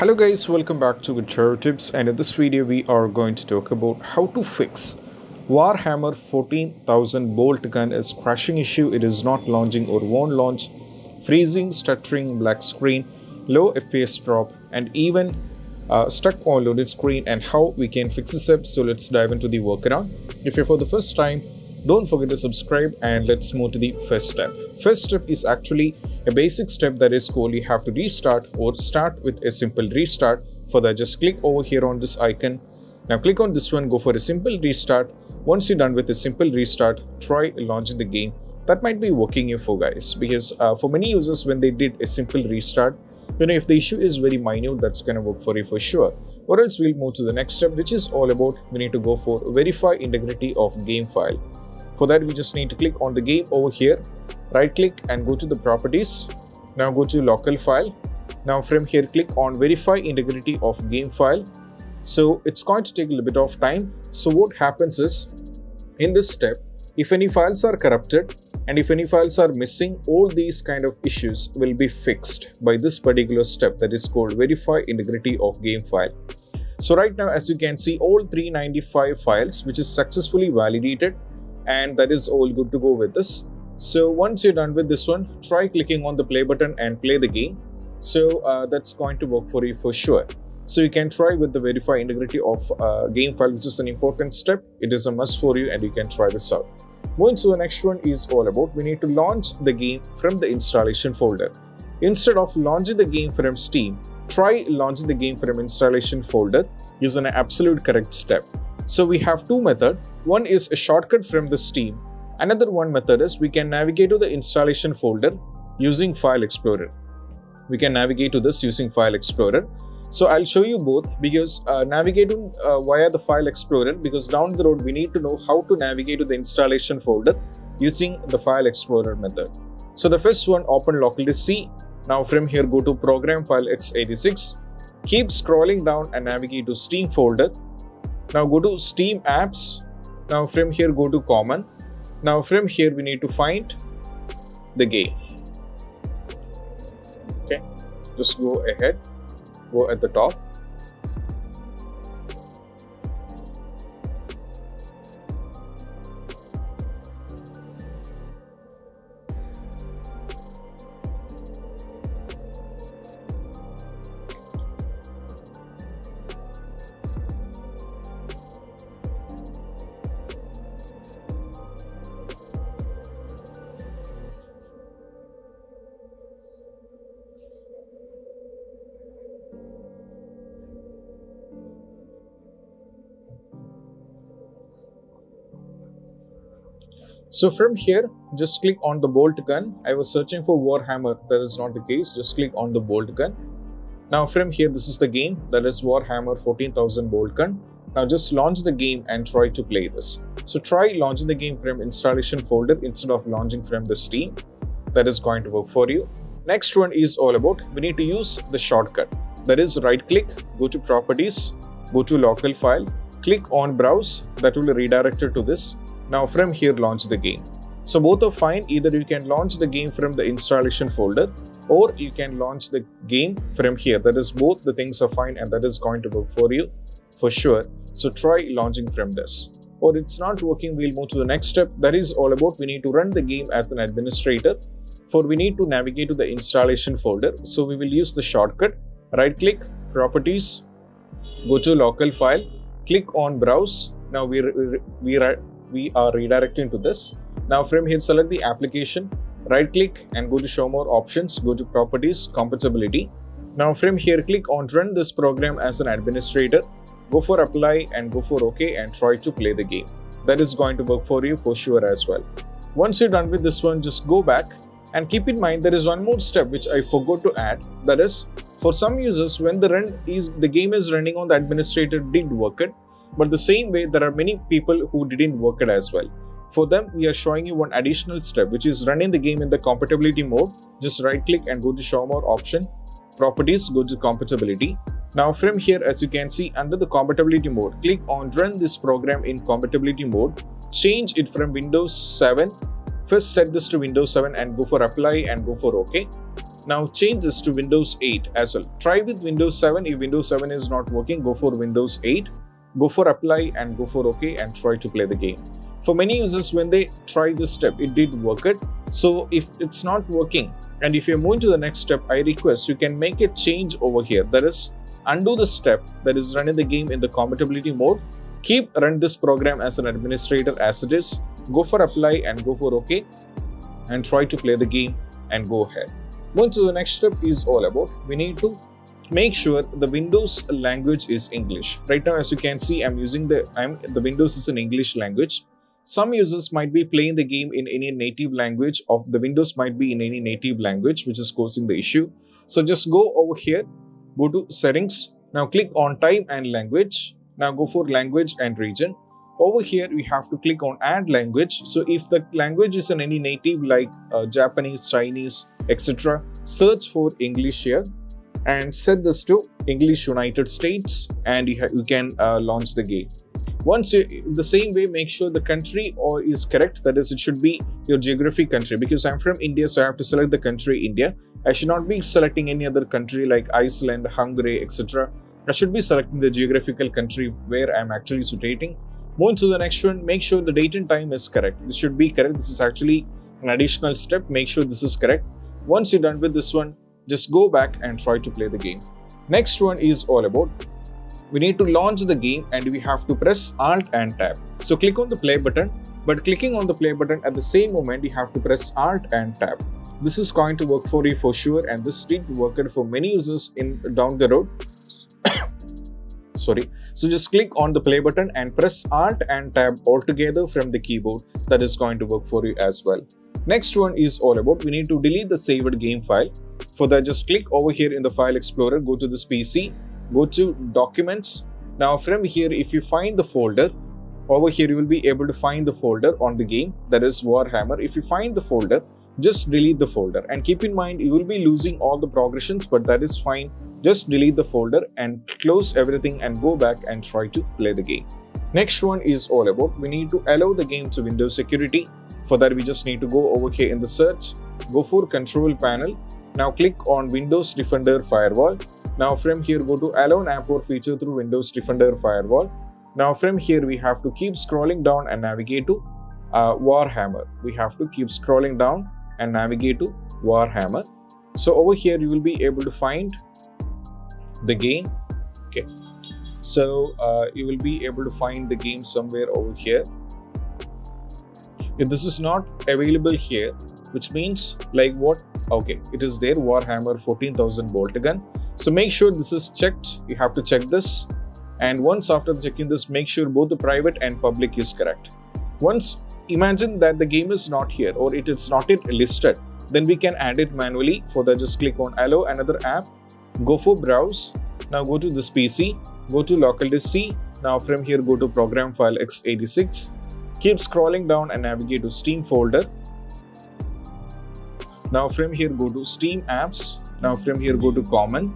Hello guys, welcome back to Get Droid Tips, and in this video we are going to talk about how to fix Warhammer 40,000 Boltgun is crashing issue. It is not launching or won't launch, freezing, stuttering, black screen, low FPS drop, and even stuck on loaded screen, and how we can fix this up. So let's dive into the workaround. If you're for the first time, don't forget to subscribe, and let's move to the first step. First step is actually a basic step, that is called you have to restart or start with a simple restart. For that, just click over here on this icon. Now click on this one, go for a simple restart. Once you're done with a simple restart, try launching the game. That might be working here for guys, because for many users, when they did a simple restart, you know, if the issue is very minute, that's gonna work for you for sure. Or else we'll move to the next step, which is all about we need to go for verify integrity of game file. For that, we just need to click on the game over here, right click and go to the properties. Now go to local file. Now from here, click on verify integrity of game file. So it's going to take a little bit of time. So what happens is, in this step, if any files are corrupted and if any files are missing, all these kind of issues will be fixed by this particular step, that is called verify integrity of game file. So right now, as you can see, all 395 files which is successfully validated, and that is all good to go with this. So once you're done with this one, try clicking on the play button and play the game. So that's going to work for you for sure. So you can try with the verify integrity of game file, which is an important step. It is a must for you, and you can try this out. Going to the next one is all about we need to launch the game from the installation folder. Instead of launching the game from Steam, try launching the game from installation folder is an absolute correct step. So we have two methods. One is a shortcut from the Steam. Another one method is we can navigate to the installation folder using File Explorer. We can navigate to this using File Explorer. So I'll show you both, because navigating via the File Explorer, because down the road we need to know how to navigate to the installation folder using the File Explorer method. So the first one, open locally C. Now from here, go to program file x86. Keep scrolling down and navigate to Steam folder. Now go to Steam apps. Now from here, go to common. Now from here, we need to find the game. Okay, just go ahead, go at the top. So from here, just click on the Boltgun. I was searching for Warhammer. That is not the case. Just click on the Boltgun. Now from here, this is the game, that is Warhammer 14,000 Boltgun. Now just launch the game and try to play this. So try launching the game from installation folder instead of launching from the Steam. That is going to work for you. Next one is all about we need to use the shortcut. That is right click, go to properties, go to local file, click on browse. That will redirect you to this. Now from here, launch the game. So both are fine. Either you can launch the game from the installation folder, or you can launch the game from here. That is, both the things are fine, and that is going to work for you for sure. So try launching from this. Or it's not working, we'll move to the next step. That is all about we need to run the game as an administrator. For we need to navigate to the installation folder. So we will use the shortcut. Right click, properties, go to local file, click on browse. Now we are redirecting to this. Now from here, select the application, right click and go to show more options, go to properties, compatibility. Now from here, click on run this program as an administrator, go for apply and go for OK and try to play the game. That is going to work for you for sure as well. Once you're done with this one, just go back and keep in mind there is one more step which I forgot to add. That is, for some users, when the game is running on the administrator, did work it. But the same way, there are many people who didn't work it as well. For them, we are showing you one additional step, which is running the game in the compatibility mode. Just right click and go to show more option, properties, go to compatibility. Now from here, as you can see, under the compatibility mode, click on run this program in compatibility mode, change it from Windows 7. First set this to Windows 7 and go for apply and go for OK. Now change this to Windows 8 as well. Try with Windows 7. If Windows 7 is not working, go for Windows 8. Go for apply and go for OK and try to play the game. For many users, when they try this step, it did work it. So if it's not working and if you're moving to the next step, I request you can make a change over here. That is, undo the step that is running the game in the compatibility mode. Keep run this program as an administrator as it is. Go for apply and go for OK and try to play the game and go ahead. Going to the next step is all about we need to make sure the Windows language is English. Right now, as you can see, the Windows is an English language. Some users might be playing the game in any native language of the Windows might be in any native language, which is causing the issue. So just go over here, go to settings. Now click on time and language. Now go for language and region. Over here, we have to click on add language. So if the language is in any native like Japanese, Chinese, etc., search for English here and set this to English United States, and you can launch the game. Once you, the same way, make sure the country is correct. That is, it should be your geographic country. Because I'm from India, so I have to select the country India. I should not be selecting any other country like Iceland, Hungary, etc. I should be selecting the geographical country where I'm actually situating. Moving to the next one, make sure the date and time is correct. This should be correct. This is actually an additional step. Make sure this is correct. Once you're done with this one, just go back and try to play the game. Next one is all about we need to launch the game and we have to press Alt and Tab. So click on the play button, but clicking on the play button at the same moment, you have to press Alt and Tab. This is going to work for you for sure, and this did work for many users in down the road. Sorry. So just click on the play button and press Alt and Tab altogether from the keyboard. That is going to work for you as well. Next one is all about we need to delete the saved game file. For that, just click over here in the file explorer, go to this PC, go to documents. Now from here, if you find the folder, over here you will be able to find the folder on the game, that is Warhammer. If you find the folder, just delete the folder, and keep in mind you will be losing all the progressions, but that is fine. Just delete the folder and close everything and go back and try to play the game. Next one is all about we need to allow the game to Windows security. For that, we just need to go over here in the search, go for control panel. Now click on Windows Defender Firewall. Now from here, go to allow an app or feature through Windows Defender Firewall. Now from here, we have to keep scrolling down and navigate to Warhammer. We have to keep scrolling down and navigate to Warhammer. So over here, you will be able to find the game. Okay, so you will be able to find the game somewhere over here. If this is not available here, which means like what? Okay, it is there, Warhammer 14,000 Boltgun. So make sure this is checked. You have to check this. And once after checking this, make sure both the private and public is correct. Once imagine that the game is not here or it is not yet listed, then we can add it manually. For that, just click on allow another app. Go for browse. Now go to this PC, go to local disk C. Now from here, go to program file x86. Keep scrolling down and navigate to Steam folder. Now from here, go to Steam apps. Now from here, go to common.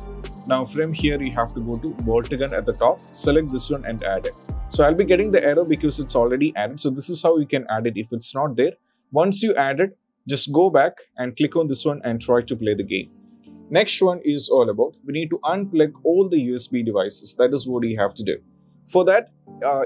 Now from here, you have to go to Boltgun at the top. Select this one and add it. So I'll be getting the error because it's already added. So this is how you can add it if it's not there. Once you add it, just go back and click on this one and try to play the game. Next one is all about we need to unplug all the USB devices. That is what you have to do. For that,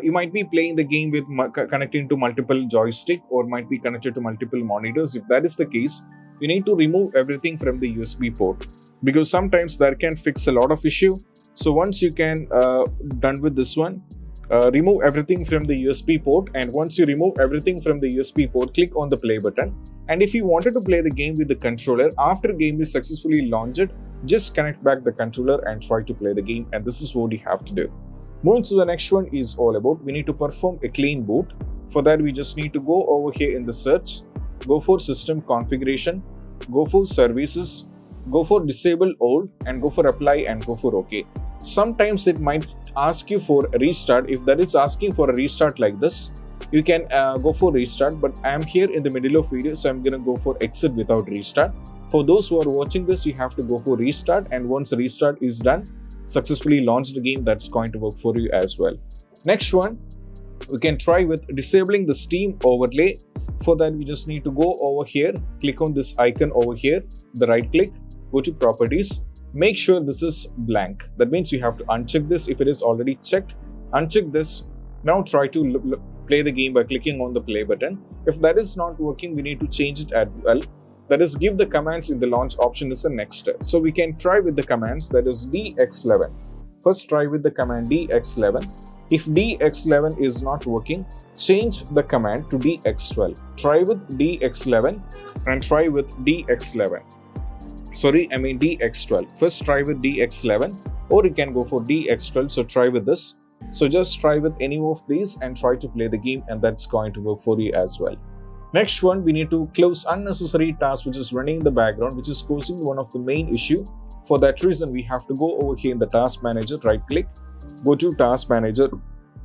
you might be playing the game with connecting to multiple joystick or might be connected to multiple monitors. If that is the case, you need to remove everything from the USB port because sometimes that can fix a lot of issue. So once you can done with this one, remove everything from the USB port, and once you remove everything from the USB port, click on the play button. And if you wanted to play the game with the controller, after game is successfully launched, just connect back the controller and try to play the game, and this is what you have to do. Moving to the next one is all about we need to perform a clean boot. For that, we just need to go over here in the search, go for system configuration, go for services, go for disable all, and go for apply and go for OK. Sometimes it might ask you for a restart. If that is asking for a restart like this, you can go for restart, but I am here in the middle of video, so I'm gonna go for exit without restart. For those who are watching this, you have to go for restart, and once restart is done, successfully launch the game. That's going to work for you as well. Next one, we can try with disabling the Steam overlay. For that, we just need to go over here, click on this icon over here, the right click, go to properties, make sure this is blank. That means you have to uncheck this if it is already checked. Uncheck this. Now try to play the game by clicking on the play button. If that is not working, we need to change it as well. That is, give the commands in the launch option is the next step. So we can try with the commands, that is DX11. First try with the command DX11. If DX11 is not working, change the command to DX12. Try with DX11 and try with DX11. Sorry, I mean DX12. First try with DX11 or you can go for DX12. So try with this. So just try with any of these and try to play the game, and that's going to work for you as well. Next one, we need to close unnecessary task which is running in the background, which is causing one of the main issue. For that reason, we have to go over here in the task manager, right click, go to task manager.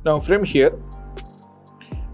Now from here,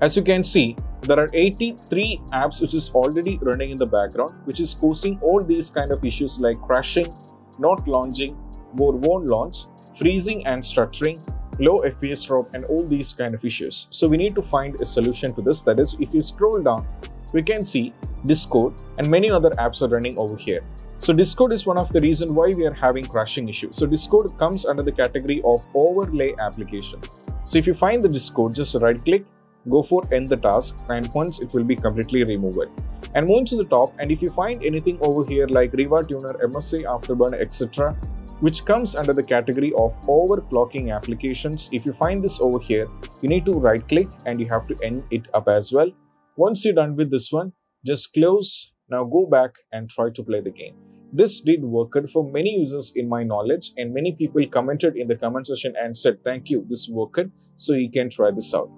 as you can see, there are 83 apps which is already running in the background, which is causing all these kind of issues like crashing, not launching, won't launch, freezing and stuttering, low FPS drop, and all these kind of issues. So we need to find a solution to this. That is, if you scroll down, we can see Discord and many other apps are running over here. So Discord is one of the reasons why we are having crashing issues. So Discord comes under the category of overlay application. So if you find the Discord, just right click, go for end the task, and once it will be completely removed. And move to the top, and if you find anything over here like Riva Tuner, MSA Afterburner, etc., which comes under the category of overclocking applications. If you find this over here, you need to right click and you have to end it up as well. Once you're done with this one, just close. Now go back and try to play the game. This did work for many users in my knowledge, and many people commented in the comment section and said, thank you, this worked, so you can try this out.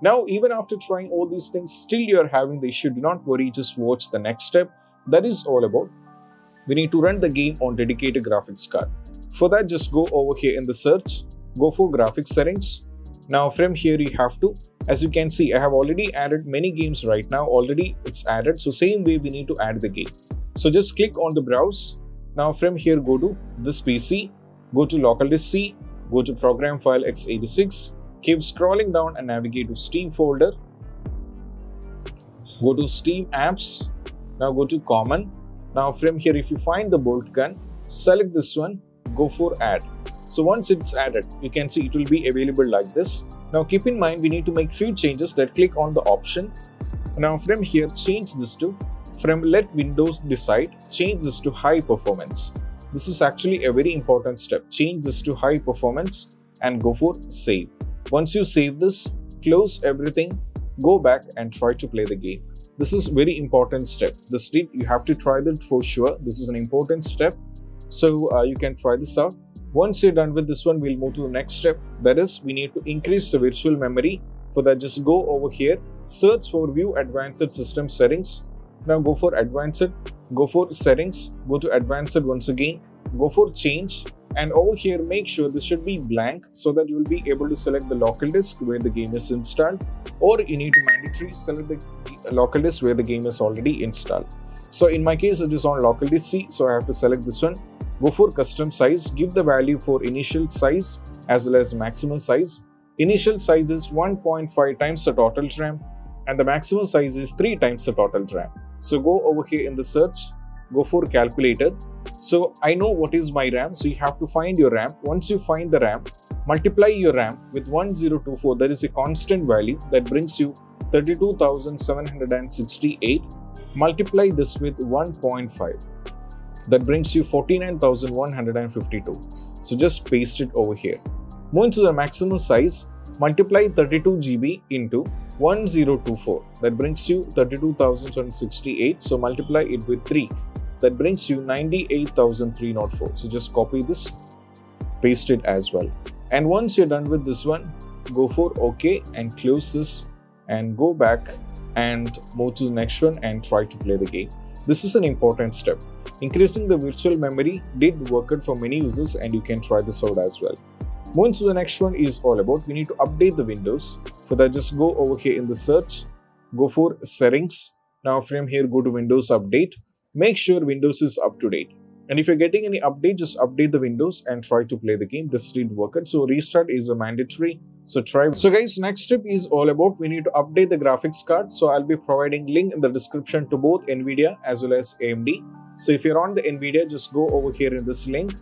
Now, even after trying all these things, still you're having the issue, do not worry, just watch the next step. That is all about. We need to run the game on dedicated graphics card. For that, just go over here in the search, go for graphics settings. Now from here you have to, as you can see, I have already added many games right now, already it's added. So same way we need to add the game. So just click on the browse. Now from here, go to this PC, go to local disk C, go to program file x86, keep scrolling down and navigate to Steam folder. Go to Steam apps, now go to common. Now from here, if you find the Boltgun, select this one, go for add. So once it's added, you can see it will be available like this. Now keep in mind, we need to make few changes. That click on the option. Now from here, change this to, from let Windows decide, change this to high performance. This is actually a very important step. Change this to high performance and go for save. Once you save this, close everything, go back and try to play the game. This is very important step. This did, you have to try that for sure. This is an important step. So you can try this out. Once you're done with this one, we'll move to the next step. That is, we need to increase the virtual memory. For that, just go over here, search for view advanced system settings. Now go for advanced, go for settings, go to advanced once again, go for change. And over here, make sure this should be blank so that you will be able to select the local disk where the game is installed, or you need to mandatory select the local disk where the game is already installed. So in my case, it is on local disk C, so I have to select this one. Go for custom size, give the value for initial size as well as maximum size. Initial size is 1.5 times the total RAM and the maximum size is 3 times the total RAM. So go over here in the search, go for calculator. So I know what is my RAM, so you have to find your RAM. Once you find the RAM, multiply your RAM with 1024, that is a constant value that brings you 32,768. Multiply this with 1.5, that brings you 49,152. So just paste it over here. Move to the maximum size, multiply 32 GB into 1024, that brings you 32,768. So multiply it with 3. That brings you 98,304. So just copy this, paste it as well. And once you're done with this one, go for OK and close this and go back and move to the next one and try to play the game. This is an important step. Increasing the virtual memory did work for many users, and you can try this out as well. Moving to the next one is all about, we need to update the Windows. For that, just go over here in the search, go for settings. Now from here, go to Windows update. Make sure Windows is up to date, and if you're getting any update, just update the Windows and try to play the game. This did work, so restart is a mandatory, So try. So guys, next tip is all about we need to update the graphics card. So I'll be providing link in the description to both Nvidia as well as AMD. So if you're on the Nvidia, just go over here in this link.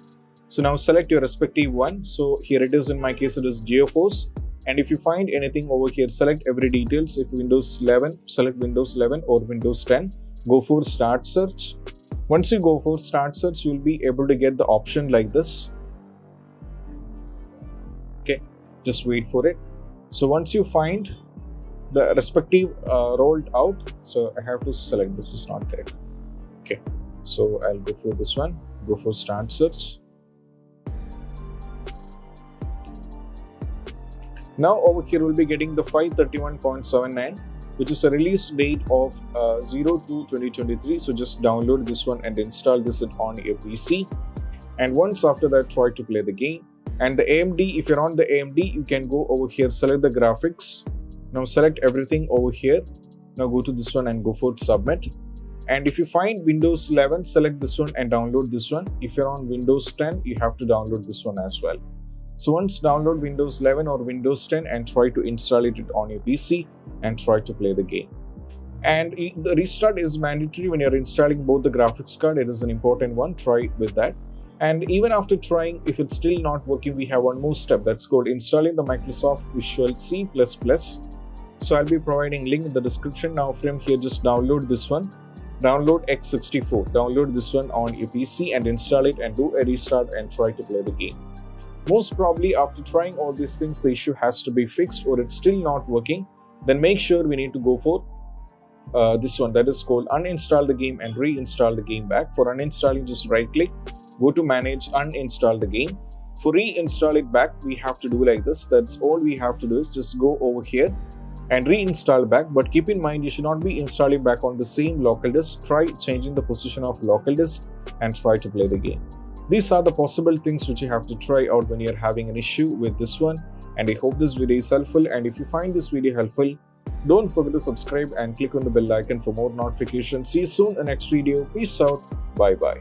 So now select your respective one. So here it is, in my case it is GeForce. And if you find anything over here, select every details. If Windows 11, select Windows 11 or Windows 10. Go for start search. Once you go for start search, you'll be able to get the option like this. Okay, just wait for it. So once you find the respective rolled out, so I have to select this is not there. Okay, so I'll go for this one. Go for start search. Now over here we'll be getting the 531.79, which is a release date of 02/2023. So just download this one and install this on your PC. And once after that, try to play the game. And the AMD, if you're on the AMD, you can go over here, select the graphics. Now select everything over here. Now go to this one and go for submit. And if you find Windows 11, select this one and download this one. If you're on Windows 10, you have to download this one as well. So once download Windows 11 or Windows 10 and try to install it on your PC and try to play the game. And the restart is mandatory when you're installing both the graphics card. It is an important one. Try with that. And even after trying, if it's still not working, we have one more step. That's called installing the Microsoft Visual C++. So I'll be providing link in the description. Now from here, just download this one. Download x64. Download this one on your PC and install it and do a restart and try to play the game. Most probably after trying all these things, the issue has to be fixed or it's still not working. Then make sure we need to go for this one, that is called uninstall the game and reinstall the game back. For uninstalling, just right click, go to manage, uninstall the game. For reinstall it back, we have to do like this. That's all we have to do is just go over here and reinstall back. But keep in mind, you should not be installing back on the same local disk. Try changing the position of local disk and try to play the game. These are the possible things which you have to try out when you're having an issue with this one. And I hope this video is helpful. And if you find this video helpful, don't forget to subscribe and click on the bell icon for more notifications. See you soon in the next video. Peace out. Bye bye.